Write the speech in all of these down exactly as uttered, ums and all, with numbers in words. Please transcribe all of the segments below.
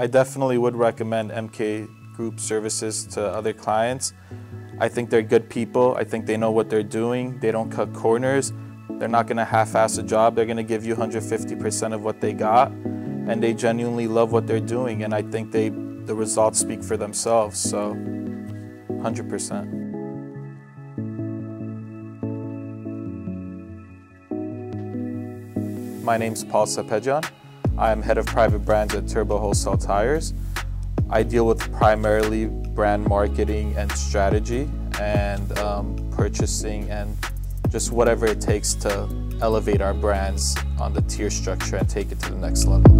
I definitely would recommend M K Group Services to other clients. I think they're good people. I think they know what they're doing. They don't cut corners. They're not gonna half-ass a job. They're gonna give you one hundred fifty percent of what they got, and they genuinely love what they're doing, and I think they the results speak for themselves, so one hundred percent. My name's Paul Sapedjan. I'm head of private brands at Turbo Wholesale Tires. I deal with primarily brand marketing and strategy and um, purchasing and just whatever it takes to elevate our brands on the tier structure and take it to the next level.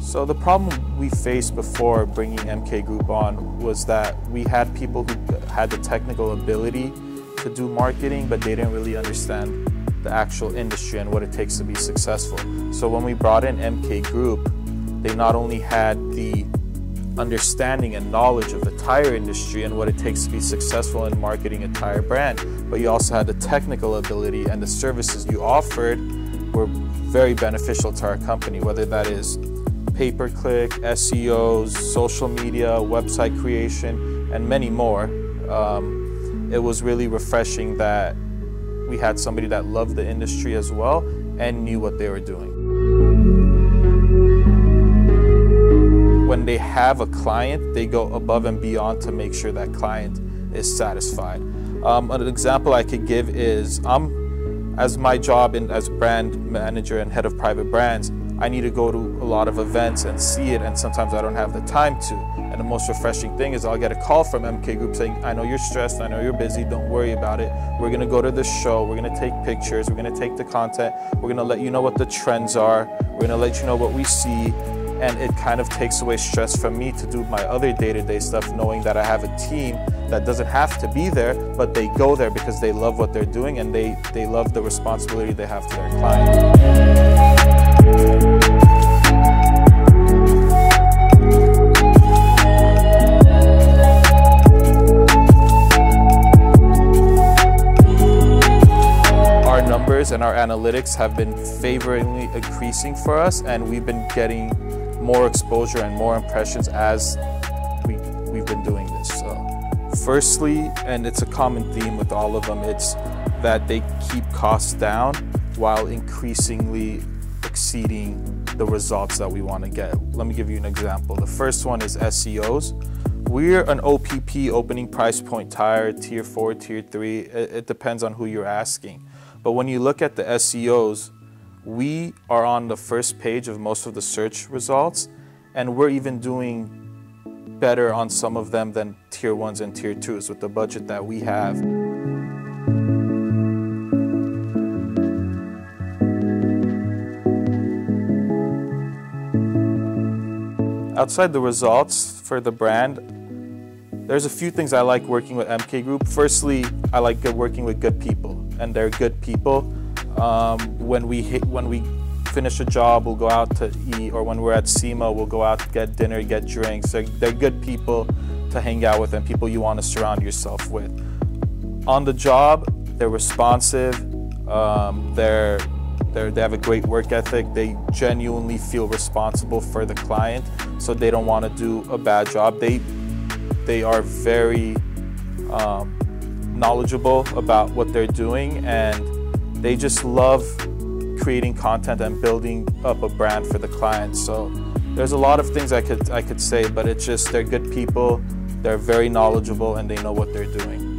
So the problem we faced before bringing M K Group on was that we had people who had the technical ability to do marketing, but they didn't really understand the actual industry and what it takes to be successful. So when we brought in M K Group, they not only had the understanding and knowledge of the tire industry and what it takes to be successful in marketing a tire brand, but you also had the technical ability, and the services you offered were very beneficial to our company, whether that is pay-per-click, S E Os, social media, website creation, and many more. Um, It was really refreshing that we had somebody that loved the industry as well and knew what they were doing. When they have a client, they go above and beyond to make sure that client is satisfied. Um, an example I could give is, I'm, as my job in, as brand manager and head of private brands, I need to go to a lot of events and see it, and sometimes I don't have the time to. And the most refreshing thing is I'll get a call from M K Group saying, I know you're stressed, I know you're busy, don't worry about it. We're gonna go to this show, we're gonna take pictures, we're gonna take the content, we're gonna let you know what the trends are, we're gonna let you know what we see, and it kind of takes away stress from me to do my other day-to-day stuff, knowing that I have a team that doesn't have to be there, but they go there because they love what they're doing and they, they love the responsibility they have to their client. Our numbers and our analytics have been favorably increasing for us, and we've been getting more exposure and more impressions as we, we've been doing this. So, firstly, and it's a common theme with all of them, it's that they keep costs down while increasingly exceeding the results that we want to get. Let me give you an example. The first one is S E Os. We're an O P P, opening price point tire, tier four, tier three. It, it depends on who you're asking. But when you look at the S E Os, we are on the first page of most of the search results, and we're even doing better on some of them than tier ones and tier twos with the budget that we have. Outside the results for the brand, there's a few things I like working with M K Group. Firstly, I like working with good people, and they're good people. Um, when we hit, when we finish a job, we'll go out to eat, or when we're at SEMA, we'll go out to get dinner, get drinks. They're, they're good people to hang out with and people you want to surround yourself with. On the job, they're responsive. Um, they're They have a great work ethic. They genuinely feel responsible for the client, so they don't want to do a bad job. They, they are very um, knowledgeable about what they're doing, and they just love creating content and building up a brand for the client. So there's a lot of things I could, I could say, but it's just they're good people, they're very knowledgeable, and they know what they're doing.